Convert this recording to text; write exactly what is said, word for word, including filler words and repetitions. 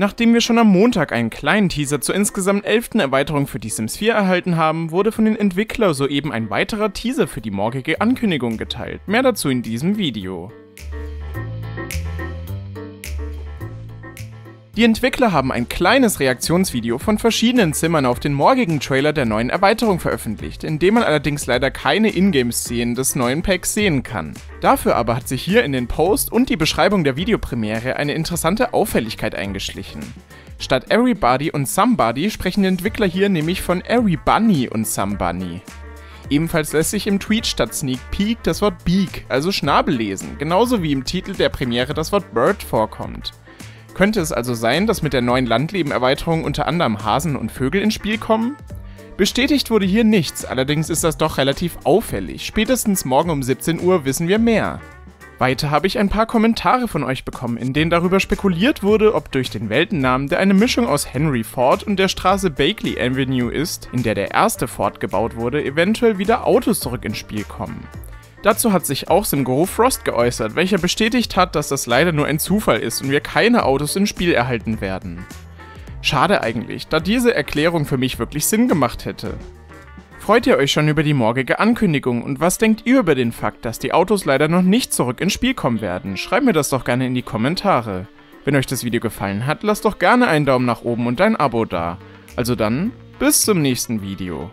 Nachdem wir schon am Montag einen kleinen Teaser zur insgesamt elften Erweiterung für die Sims vier erhalten haben, wurde von den Entwicklern soeben ein weiterer Teaser für die morgige Ankündigung geteilt. Mehr dazu in diesem Video. Die Entwickler haben ein kleines Reaktionsvideo von verschiedenen Zimmern auf den morgigen Trailer der neuen Erweiterung veröffentlicht, in dem man allerdings leider keine Ingame-Szenen des neuen Packs sehen kann. Dafür aber hat sich hier in den Post und die Beschreibung der Videopremiere eine interessante Auffälligkeit eingeschlichen. Statt Everybody und Somebody sprechen die Entwickler hier nämlich von Everybunny und Somebunny. Ebenfalls lässt sich im Tweet statt Sneak Peek das Wort Beak, also Schnabel, lesen, genauso wie im Titel der Premiere das Wort Bird vorkommt. Könnte es also sein, dass mit der neuen Landleben-Erweiterung unter anderem Hasen und Vögel ins Spiel kommen? Bestätigt wurde hier nichts, allerdings ist das doch relativ auffällig. Spätestens morgen um siebzehn Uhr wissen wir mehr. Weiter habe ich ein paar Kommentare von euch bekommen, in denen darüber spekuliert wurde, ob durch den Weltennamen, der eine Mischung aus Henry Ford und der Straße Bagley Avenue ist, in der der erste Ford gebaut wurde, eventuell wieder Autos zurück ins Spiel kommen. Dazu hat sich auch Simguru Frost geäußert, welcher bestätigt hat, dass das leider nur ein Zufall ist und wir keine Autos im Spiel erhalten werden. Schade eigentlich, da diese Erklärung für mich wirklich Sinn gemacht hätte. Freut ihr euch schon über die morgige Ankündigung und was denkt ihr über den Fakt, dass die Autos leider noch nicht zurück ins Spiel kommen werden? Schreibt mir das doch gerne in die Kommentare. Wenn euch das Video gefallen hat, lasst doch gerne einen Daumen nach oben und ein Abo da. Also dann, bis zum nächsten Video.